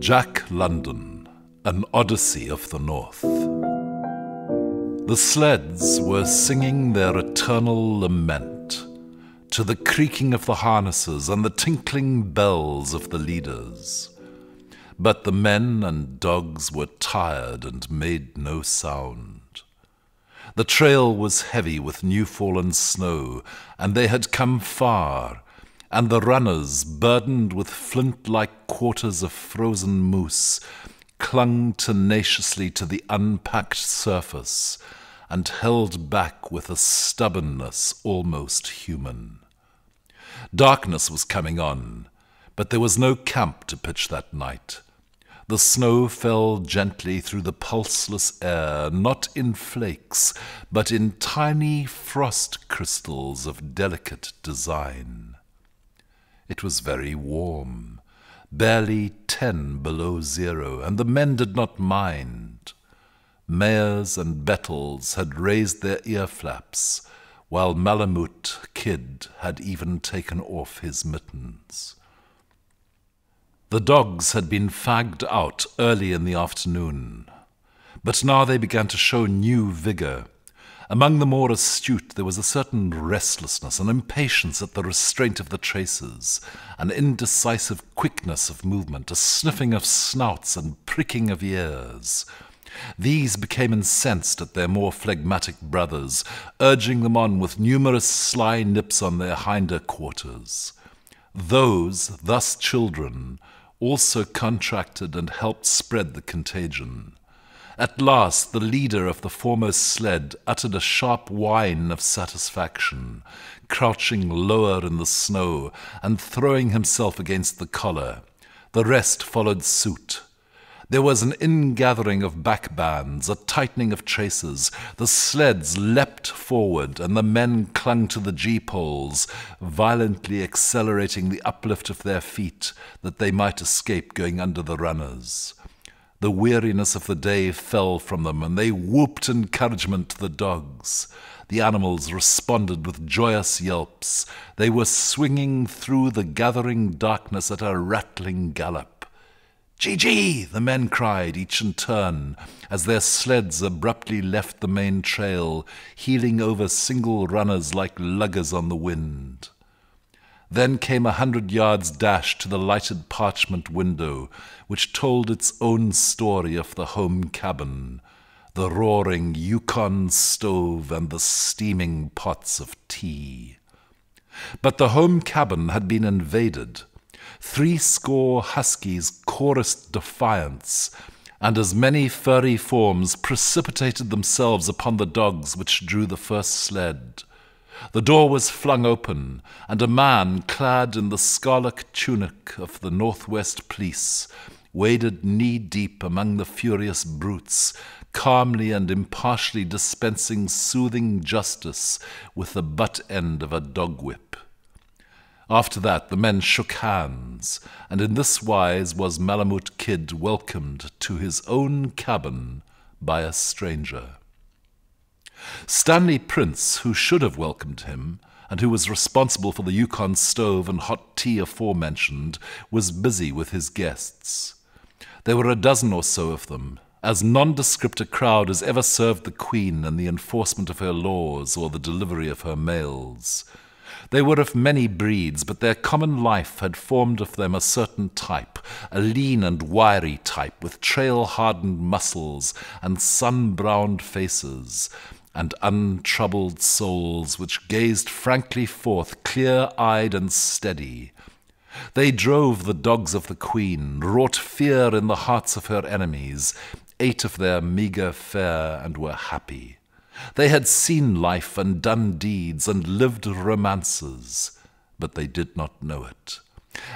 Jack London, an Odyssey of the North. The sleds were singing their eternal lament to the creaking of the harnesses and the tinkling bells of the leaders. But the men and dogs were tired and made no sound. The trail was heavy with new-fallen snow, and they had come far, and the runners, burdened with flint-like quarters of frozen moose, clung tenaciously to the unpacked surface and held back with a stubbornness almost human. Darkness was coming on, but there was no camp to pitch that night. The snow fell gently through the pulseless air, not in flakes, but in tiny frost crystals of delicate design. It was very warm, barely 10 below zero, and the men did not mind. Mares and bettles had raised their ear flaps, while Malemute Kid had even taken off his mittens. The dogs had been fagged out early in the afternoon, but now they began to show new vigour. Among the more astute there was a certain restlessness, an impatience at the restraint of the traces, an indecisive quickness of movement, a sniffing of snouts and pricking of ears. These became incensed at their more phlegmatic brothers, urging them on with numerous sly nips on their hinder quarters. Those, thus children, also contracted and helped spread the contagion. At last the leader of the foremost sled uttered a sharp whine of satisfaction, crouching lower in the snow and throwing himself against the collar. The rest followed suit. There was an ingathering of backbands, a tightening of traces. The sleds leapt forward and the men clung to the gee-poles, violently accelerating the uplift of their feet that they might escape going under the runners. The weariness of the day fell from them, and they whooped encouragement to the dogs. The animals responded with joyous yelps. They were swinging through the gathering darkness at a rattling gallop. "Gee-gee!" the men cried, each in turn, as their sleds abruptly left the main trail, heeling over single runners like luggers on the wind. Then came a 100 yards dash to the lighted parchment window, which told its own story of the home cabin, the roaring Yukon stove and the steaming pots of tea. But the home cabin had been invaded. 3 score huskies chorused defiance, and as many furry forms precipitated themselves upon the dogs which drew the first sled. The door was flung open, and a man clad in the scarlet tunic of the Northwest Police waded knee-deep among the furious brutes, calmly and impartially dispensing soothing justice with the butt-end of a dog-whip. After that the men shook hands, and in this wise was Malemute Kid welcomed to his own cabin by a stranger. Stanley Prince, who should have welcomed him, and who was responsible for the Yukon stove and hot tea aforementioned, was busy with his guests. There were a dozen or so of them, as nondescript a crowd as ever served the Queen in the enforcement of her laws or the delivery of her mails. They were of many breeds, but their common life had formed of them a certain type, a lean and wiry type, with trail-hardened muscles and sun-browned faces, and untroubled souls which gazed frankly forth, clear-eyed and steady. They drove the dogs of the Queen, wrought fear in the hearts of her enemies, ate of their meagre fare, and were happy. They had seen life and done deeds and lived romances, but they did not know it,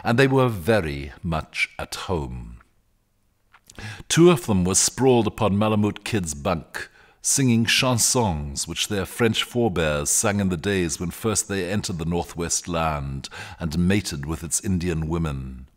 and they were very much at home. 2 of them were sprawled upon Malemute Kid's bunk, singing chansons which their French forebears sang in the days when first they entered the Northwest land and mated with its Indian women.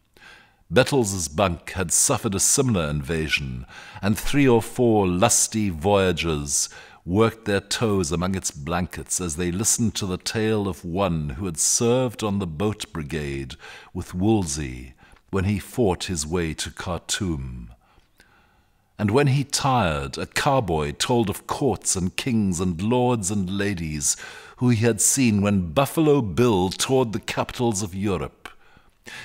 Bettles's bunk had suffered a similar invasion, and 3 or 4 lusty voyagers worked their toes among its blankets as they listened to the tale of one who had served on the boat brigade with Woolsey, when he fought his way to Khartoum. And when he tired, a cowboy told of courts and kings and lords and ladies who he had seen when Buffalo Bill toured the capitals of Europe.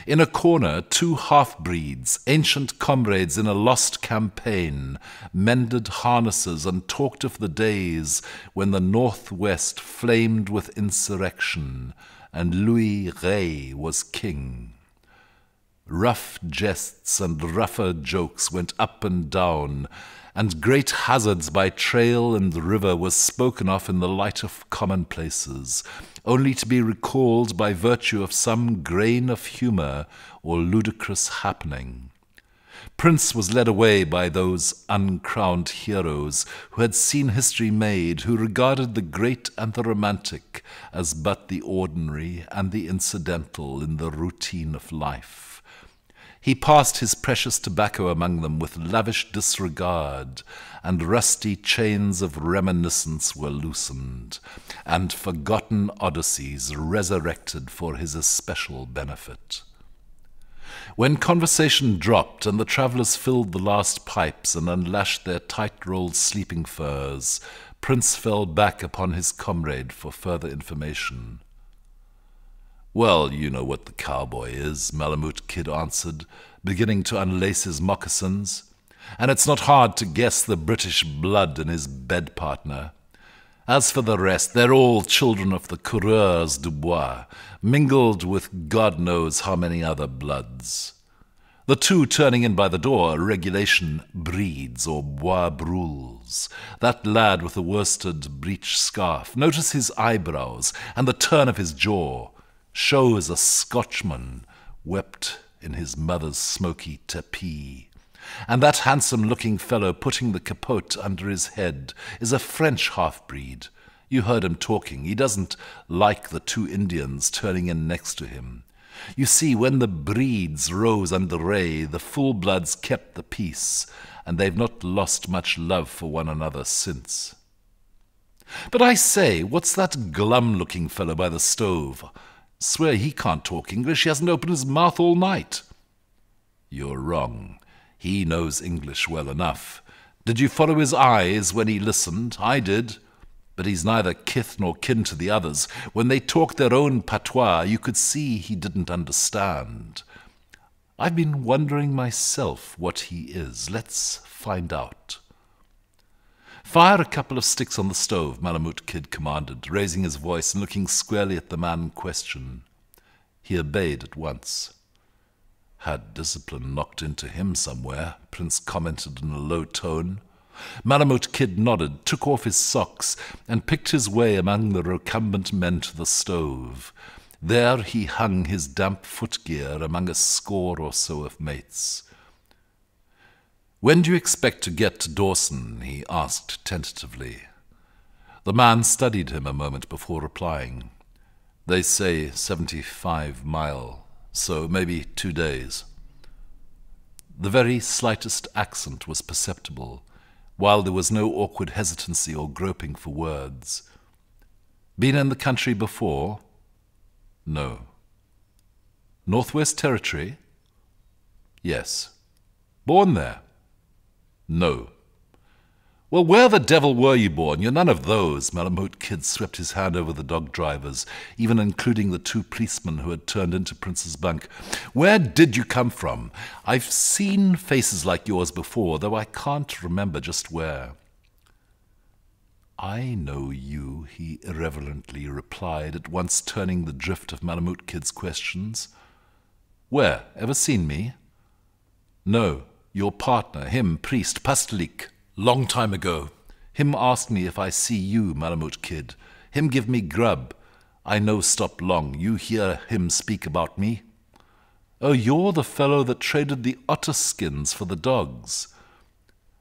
In a corner, two half-breeds, ancient comrades in a lost campaign, mended harnesses and talked of the days when the Northwest flamed with insurrection and Louis Rey was king. Rough jests and rougher jokes went up and down, and great hazards by trail and river were spoken of in the light of commonplaces, only to be recalled by virtue of some grain of humour or ludicrous happening. Prince was led away by those uncrowned heroes who had seen history made, who regarded the great and the romantic as but the ordinary and the incidental in the routine of life. He passed his precious tobacco among them with lavish disregard, and rusty chains of reminiscence were loosened, and forgotten odysseys resurrected for his especial benefit. When conversation dropped and the travellers filled the last pipes and unlashed their tight-rolled sleeping furs, Prince fell back upon his comrade for further information. "Well, you know what the cowboy is," Malemute Kid answered, beginning to unlace his moccasins, "and it's not hard to guess the British blood in his bed partner. As for the rest, they're all children of the Coureurs du Bois, mingled with God knows how many other bloods. The two turning in by the door are regulation breeds or bois brules. That lad with the worsted breech scarf, notice his eyebrows and the turn of his jaw. Shows a Scotchman wept in his mother's smoky tepee. And that handsome-looking fellow putting the capote under his head is a French half-breed. You heard him talking. He doesn't like the two Indians turning in next to him. You see, when the breeds rose under Rey, the full-bloods kept the peace, and they've not lost much love for one another since. But I say, what's that glum-looking fellow by the stove? Swear he can't talk English. He hasn't opened his mouth all night." "You're wrong. He knows English well enough. Did you follow his eyes when he listened? I did. But he's neither kith nor kin to the others. When they talked their own patois, you could see he didn't understand. I've been wondering myself what he is. Let's find out." "Fire a couple of sticks on the stove," Malemute Kid commanded, raising his voice and looking squarely at the man in question. He obeyed at once. "Had discipline knocked into him somewhere," Prince commented in a low tone. Malemute Kid nodded, took off his socks, and picked his way among the recumbent men to the stove. There he hung his damp footgear among a score or so of mates. "When do you expect to get to Dawson?" he asked tentatively. The man studied him a moment before replying. "They say 75 mile, so maybe 2 days." The very slightest accent was perceptible, while there was no awkward hesitancy or groping for words. "Been in the country before?" "No." "Northwest Territory?" "Yes." "Born there?" "No." "Well, where the devil were you born? You're none of those." Malemute Kid swept his hand over the dog drivers, even including the two policemen who had turned into Prince's bunk. "Where did you come from? I've seen faces like yours before, though I can't remember just where." "I know you," he irreverently replied, at once turning the drift of Malemute Kid's questions. "Where? Ever seen me?" "No. Your partner, him, priest, Pastelik, long time ago. Him ask me if I see you, Malemute Kid. Him give me grub. I no stop long. You hear him speak about me." "Oh, you're the fellow that traded the otter skins for the dogs."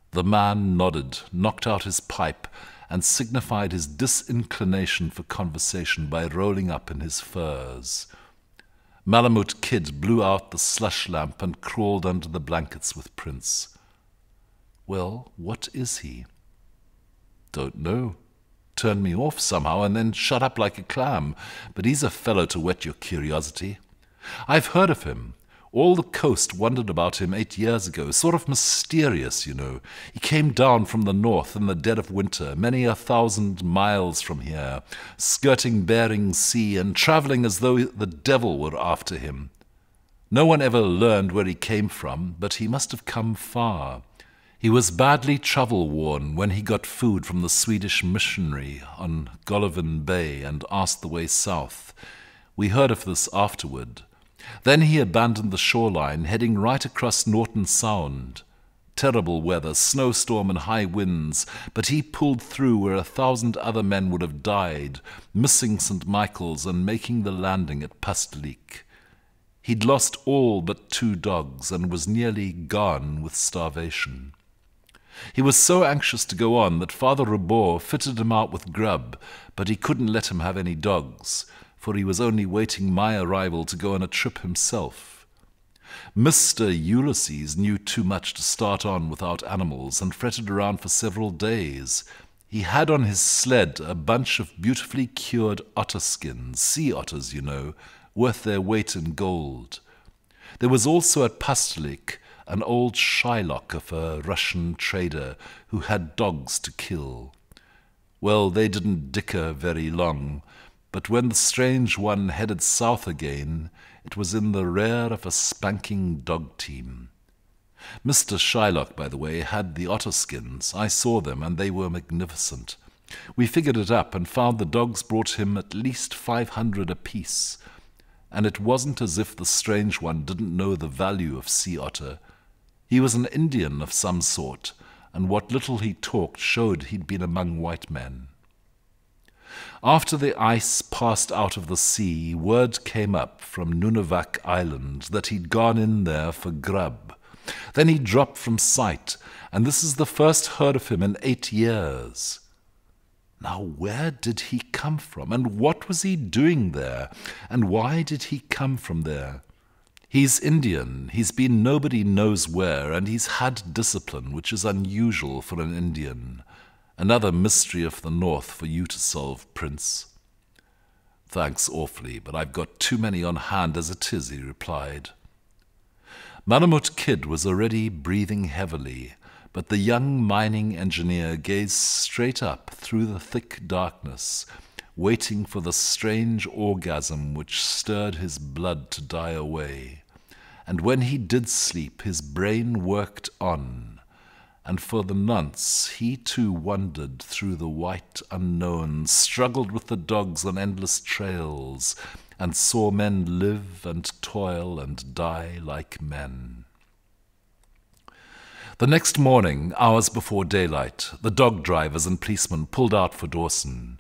The man nodded, knocked out his pipe, and signified his disinclination for conversation by rolling up in his furs. Malemute Kid blew out the slush lamp and crawled under the blankets with Prince. "Well, what is he?" "Don't know. Turned me off somehow and then shut up like a clam. But he's a fellow to whet your curiosity. I've heard of him. All the coast wondered about him 8 years ago, sort of mysterious, you know. He came down from the north in the dead of winter, many 1,000 miles from here, skirting Bering Sea and travelling as though the devil were after him. No one ever learned where he came from, but he must have come far. He was badly travel-worn when he got food from the Swedish missionary on Golovin Bay and asked the way south. We heard of this afterward. Then he abandoned the shoreline, heading right across Norton Sound. Terrible weather, snowstorm and high winds, but he pulled through where 1,000 other men would have died, missing St. Michael's and making the landing at Pastelik. He'd lost all but 2 dogs and was nearly gone with starvation. He was so anxious to go on that Father Rebaud fitted him out with grub, but he couldn't let him have any dogs, for he was only waiting my arrival to go on a trip himself. Mr. Ulysses knew too much to start on without animals and fretted around for several days. He had on his sled a bunch of beautifully cured otter skins, sea otters, you know, worth their weight in gold. There was also at Pastelik an old Shylock of a Russian trader who had dogs to kill. Well, they didn't dicker very long, but when the strange one headed south again, it was in the rear of a spanking dog team. Mr. Shylock, by the way, had the otter skins. I saw them, and they were magnificent. We figured it up and found the dogs brought him at least 500 apiece, and it wasn't as if the strange one didn't know the value of sea otter. He was an Indian of some sort, and what little he talked showed he'd been among white men. After the ice passed out of the sea, word came up from Nunavak Island that he'd gone in there for grub. Then he dropped from sight, and this is the first heard of him in 8 years. Now where did he come from, and what was he doing there, and why did he come from there? He's Indian, he's been nobody knows where, and he's had discipline, which is unusual for an Indian. Another mystery of the North for you to solve, Prince. Thanks awfully, but I've got too many on hand as it is, he replied. Malemute Kid was already breathing heavily, but the young mining engineer gazed straight up through the thick darkness, waiting for the strange orgasm which stirred his blood to die away. And when he did sleep, his brain worked on, and for the nonce he too wandered through the white unknown, struggled with the dogs on endless trails, and saw men live and toil and die like men. The next morning, hours before daylight, the dog drivers and policemen pulled out for Dawson.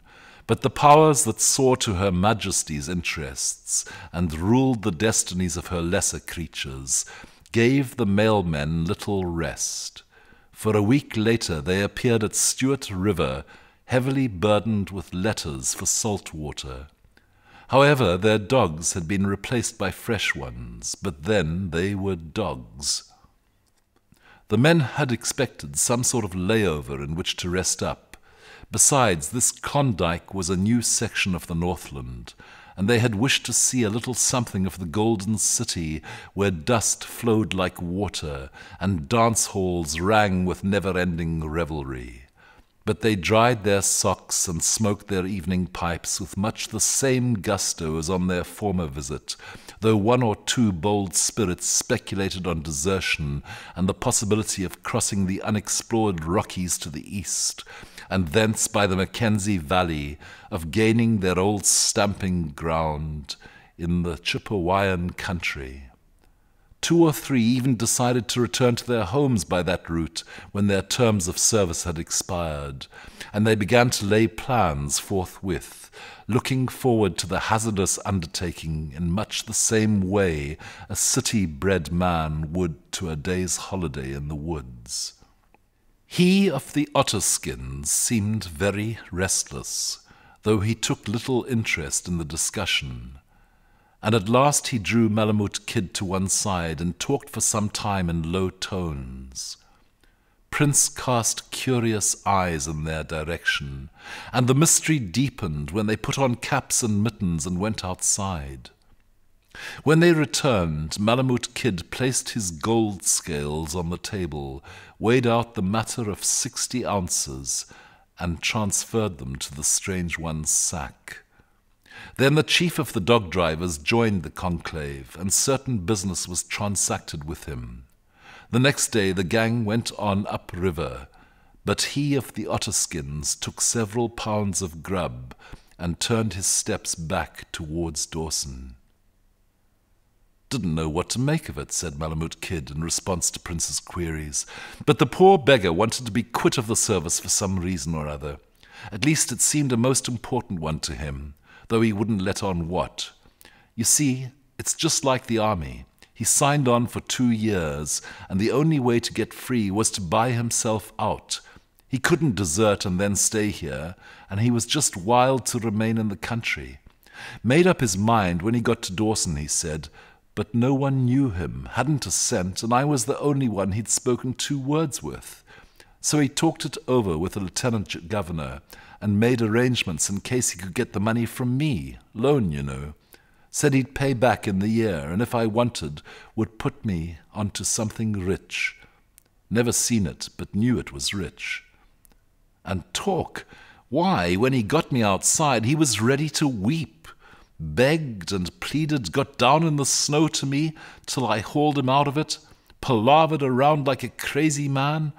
But the powers that saw to Her Majesty's interests and ruled the destinies of her lesser creatures gave the mailmen little rest. For a week later they appeared at Stewart River, heavily burdened with letters for salt water. However, their dogs had been replaced by fresh ones, but then they were dogs. The men had expected some sort of layover in which to rest up. Besides, this Klondike was a new section of the Northland, and they had wished to see a little something of the golden city where dust flowed like water and dance halls rang with never-ending revelry. But they dried their socks and smoked their evening pipes with much the same gusto as on their former visit, though 1 or 2 bold spirits speculated on desertion and the possibility of crossing the unexplored Rockies to the east, and thence by the Mackenzie Valley, of gaining their old stamping ground in the Chippewyan country. 2 or 3 even decided to return to their homes by that route when their terms of service had expired, and they began to lay plans forthwith, looking forward to the hazardous undertaking in much the same way a city-bred man would to a day's holiday in the woods. He of the otter skins seemed very restless, though he took little interest in the discussion, and at last he drew Malemute Kid to one side and talked for some time in low tones. Prince cast curious eyes in their direction, and the mystery deepened when they put on caps and mittens and went outside. When they returned, Malemute Kid placed his gold scales on the table, weighed out the matter of 60 ounces, and transferred them to the strange one's sack. Then the chief of the dog drivers joined the conclave, and certain business was transacted with him. The next day the gang went on upriver, but he of the otter skins took several pounds of grub and turned his steps back towards Dawson. "Didn't know what to make of it," said Malemute Kid in response to Prince's queries, "but the poor beggar wanted to be quit of the service for some reason or other. At least it seemed a most important one to him, though he wouldn't let on what. You see, it's just like the army. He signed on for 2 years, and the only way to get free was to buy himself out. He couldn't desert and then stay here, and he was just wild to remain in the country. Made up his mind when he got to Dawson, he said, but no one knew him, hadn't a cent, and I was the only one he'd spoken 2 words with. So he talked it over with the lieutenant governor, and made arrangements in case he could get the money from me, loan, you know. Said he'd pay back in the year, and if I wanted, would put me onto something rich. Never seen it, but knew it was rich. And talk! Why, when he got me outside, he was ready to weep. Begged and pleaded, got down in the snow to me, till I hauled him out of it, palavered around like a crazy man,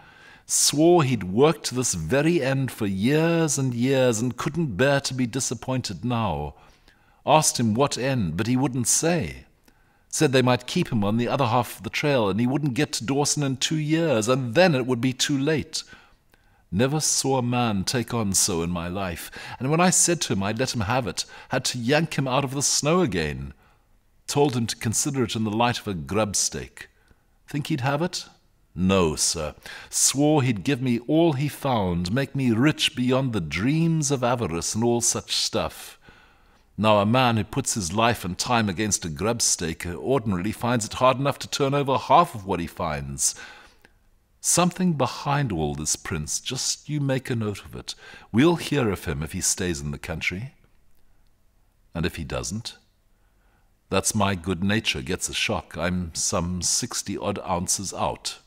swore he'd worked to this very end for years and years, and couldn't bear to be disappointed now. Asked him what end, but he wouldn't say. Said they might keep him on the other half of the trail, and he wouldn't get to Dawson in 2 years, and then it would be too late. Never saw a man take on so in my life, and when I said to him I'd let him have it, had to yank him out of the snow again. Told him to consider it in the light of a grub stake. Think he'd have it? No, sir. Swore he'd give me all he found, make me rich beyond the dreams of avarice and all such stuff. Now, a man who puts his life and time against a grub stake ordinarily finds it hard enough to turn over half of what he finds. Something behind all this, Prince, just you make a note of it. We'll hear of him if he stays in the country. And if he doesn't? That's my good nature gets a shock. I'm some 60-odd ounces out.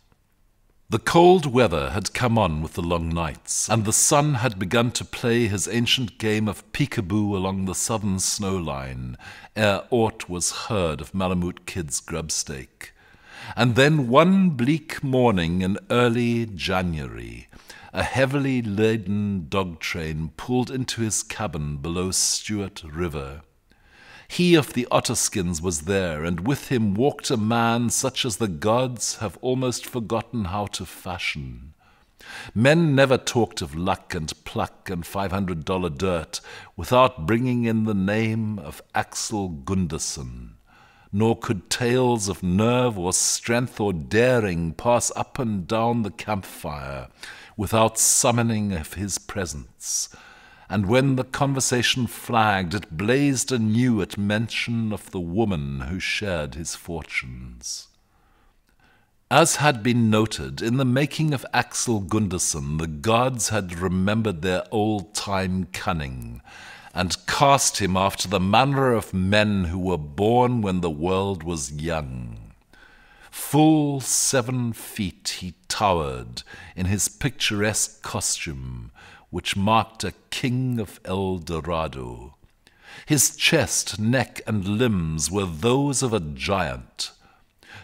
The cold weather had come on with the long nights, and the sun had begun to play his ancient game of peekaboo along the southern snow line, ere aught was heard of Malemute Kid's grubstake. And then one bleak morning in early January, a heavily laden dog train pulled into his cabin below Stewart River. He of the otterskins was there, and with him walked a man such as the gods have almost forgotten how to fashion. Men never talked of luck and pluck and $500 dirt without bringing in the name of Axel Gunderson, nor could tales of nerve or strength or daring pass up and down the campfire without summoning of his presence. And when the conversation flagged, it blazed anew at mention of the woman who shared his fortunes. As had been noted, in the making of Axel Gunderson, the gods had remembered their old-time cunning, and cast him after the manner of men who were born when the world was young. Full 7 feet he towered in his picturesque costume, which marked a king of El Dorado. His chest, neck, and limbs were those of a giant.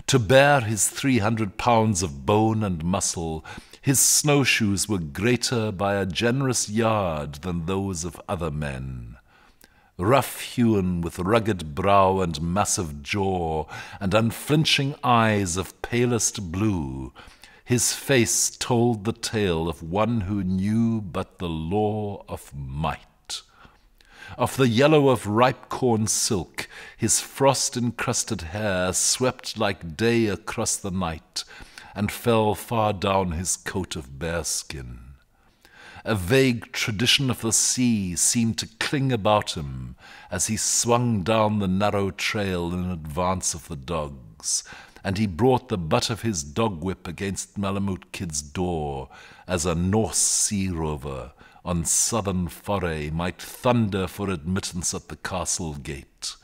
To bear his 300 pounds of bone and muscle, his snowshoes were greater by a generous yard than those of other men. Rough-hewn, with rugged brow and massive jaw, and unflinching eyes of palest blue, his face told the tale of one who knew but the law of might. Of the yellow of ripe corn silk, his frost-encrusted hair swept like day across the night, and fell far down his coat of bearskin. A vague tradition of the sea seemed to cling about him as he swung down the narrow trail in advance of the dogs, and he brought the butt of his dog-whip against Malemute Kid's door, as a Norse sea-rover on southern foray might thunder for admittance at the castle gate.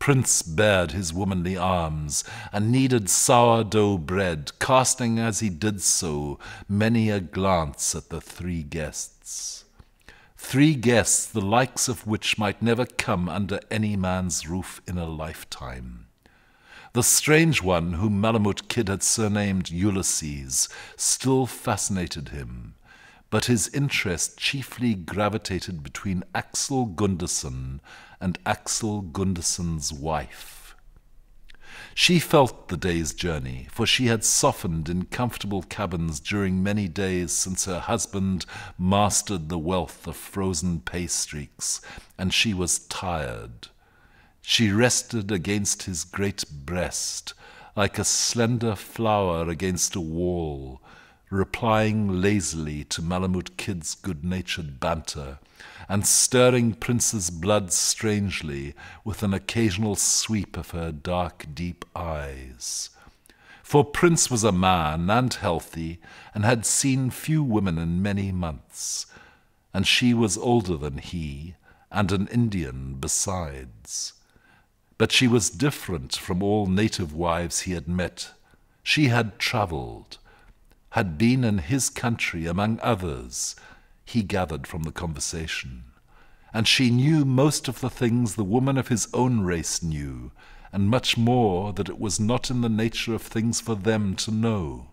Prince bared his womanly arms, and kneaded sourdough bread, casting as he did so many a glance at the three guests. Three guests, the likes of which might never come under any man's roof in a lifetime. The strange one, whom Malemute Kid had surnamed Ulysses, still fascinated him, but his interest chiefly gravitated between Axel Gunderson and Axel Gunderson's wife. She felt the day's journey, for she had softened in comfortable cabins during many days since her husband mastered the wealth of frozen pay streaks, and she was tired. She rested against his great breast, like a slender flower against a wall, replying lazily to Malemute Kid's good-natured banter, and stirring Prince's blood strangely with an occasional sweep of her dark, deep eyes. For Prince was a man, and healthy, and had seen few women in many months, and she was older than he, and an Indian besides. But she was different from all native wives he had met. She had travelled, had been in his country among others, he gathered from the conversation, and she knew most of the things the woman of his own race knew, and much more that it was not in the nature of things for them to know.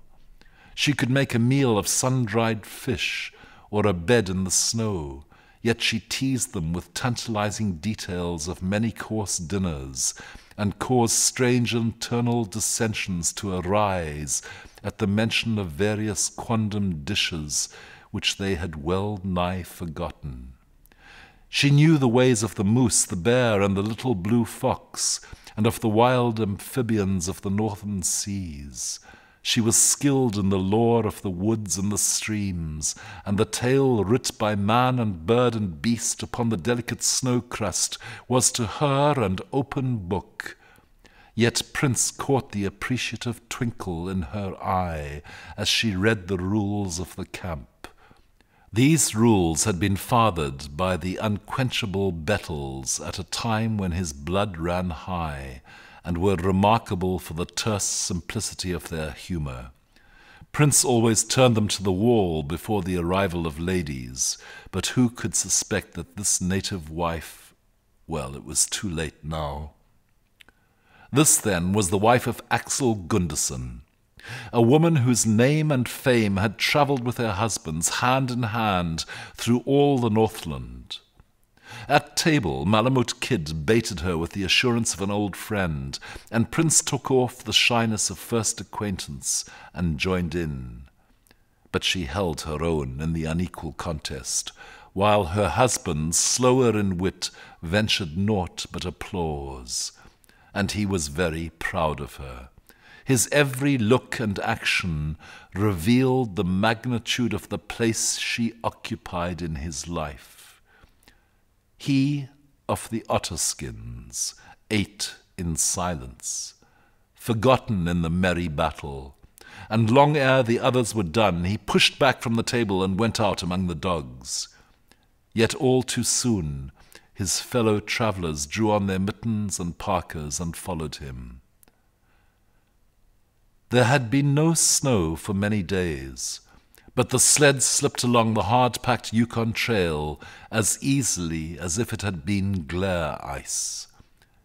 She could make a meal of sun-dried fish or a bed in the snow, yet she teased them with tantalizing details of many-course dinners, and caused strange internal dissensions to arise at the mention of various quondam dishes which they had well-nigh forgotten. She knew the ways of the moose, the bear, and the little blue fox, and of the wild amphibians of the northern seas. She was skilled in the lore of the woods and the streams, and the tale writ by man and bird and beast upon the delicate snow crust was to her an open book. Yet Prince caught the appreciative twinkle in her eye as she read the rules of the camp. These rules had been fathered by the unquenchable Bettles at a time when his blood ran high, and were remarkable for the terse simplicity of their humour. Prince always turned them to the wall before the arrival of ladies, but who could suspect that this native wife... well, it was too late now. This, then, was the wife of Axel Gunderson, a woman whose name and fame had travelled with her husband's hand in hand through all the Northland. At table, Malemute Kid baited her with the assurance of an old friend, and Prince took off the shyness of first acquaintance and joined in. But she held her own in the unequal contest, while her husband, slower in wit, ventured naught but applause. And he was very proud of her. His every look and action revealed the magnitude of the place she occupied in his life. He of the otter skins ate in silence, forgotten in the merry battle, and long ere the others were done, he pushed back from the table and went out among the dogs. Yet all too soon his fellow travellers drew on their mittens and parkas and followed him. There had been no snow for many days, but the sled slipped along the hard-packed Yukon Trail as easily as if it had been glare ice.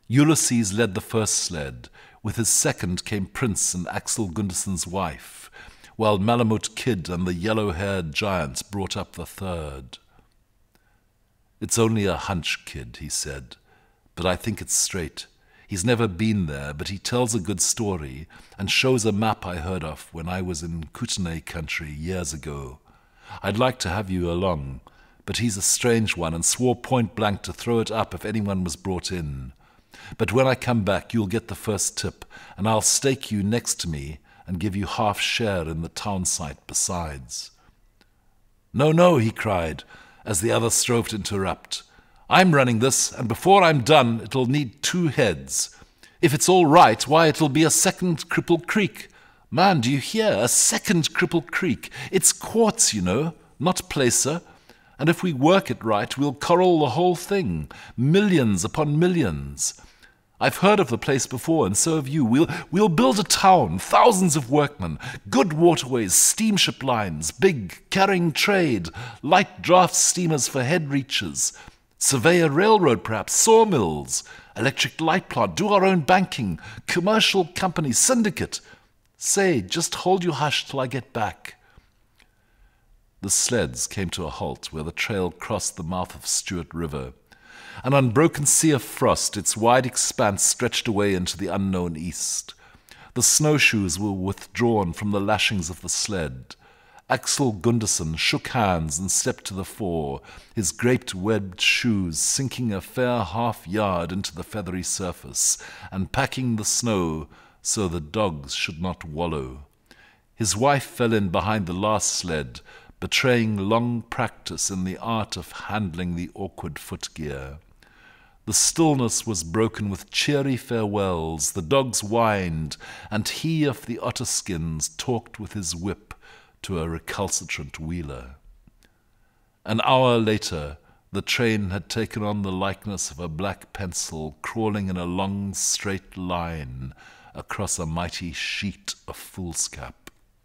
Ulysses led the first sled. With his second came Prince and Axel Gunderson's wife, while Malemute Kid and the yellow-haired giant brought up the third. "It's only a hunch, Kid," he said, "but I think it's straight. He's never been there, but he tells a good story and shows a map I heard of when I was in Kootenay country years ago. I'd like to have you along, but he's a strange one and swore point-blank to throw it up if anyone was brought in. But when I come back, you'll get the first tip, and I'll stake you next to me and give you half share in the town site besides." "No, no," he cried, as the other strove to interrupt. "I'm running this, and before I'm done, it'll need two heads. If it's all right, why, it'll be a second Cripple Creek. Man, do you hear? A second Cripple Creek. It's quartz, you know, not placer. And if we work it right, we'll corral the whole thing. Millions upon millions. I've heard of the place before, and so have you. We'll build a town, thousands of workmen, good waterways, steamship lines, big, carrying trade, light draft steamers for head reaches, survey a railroad perhaps, sawmills, electric light plant, do our own banking, commercial company, syndicate. Say, just hold your hush till I get back." The sleds came to a halt where the trail crossed the mouth of Stewart River. An unbroken sea of frost, its wide expanse stretched away into the unknown east. The snowshoes were withdrawn from the lashings of the sled. Axel Gunderson shook hands and stepped to the fore, his great webbed shoes sinking a fair half-yard into the feathery surface and packing the snow so the dogs should not wallow. His wife fell in behind the last sled, betraying long practice in the art of handling the awkward footgear. The stillness was broken with cheery farewells, the dogs whined, and he of the otter skins talked with his whip to a recalcitrant wheeler. An hour later, the train had taken on the likeness of a black pencil crawling in a long straight line across a mighty sheet of foolscap.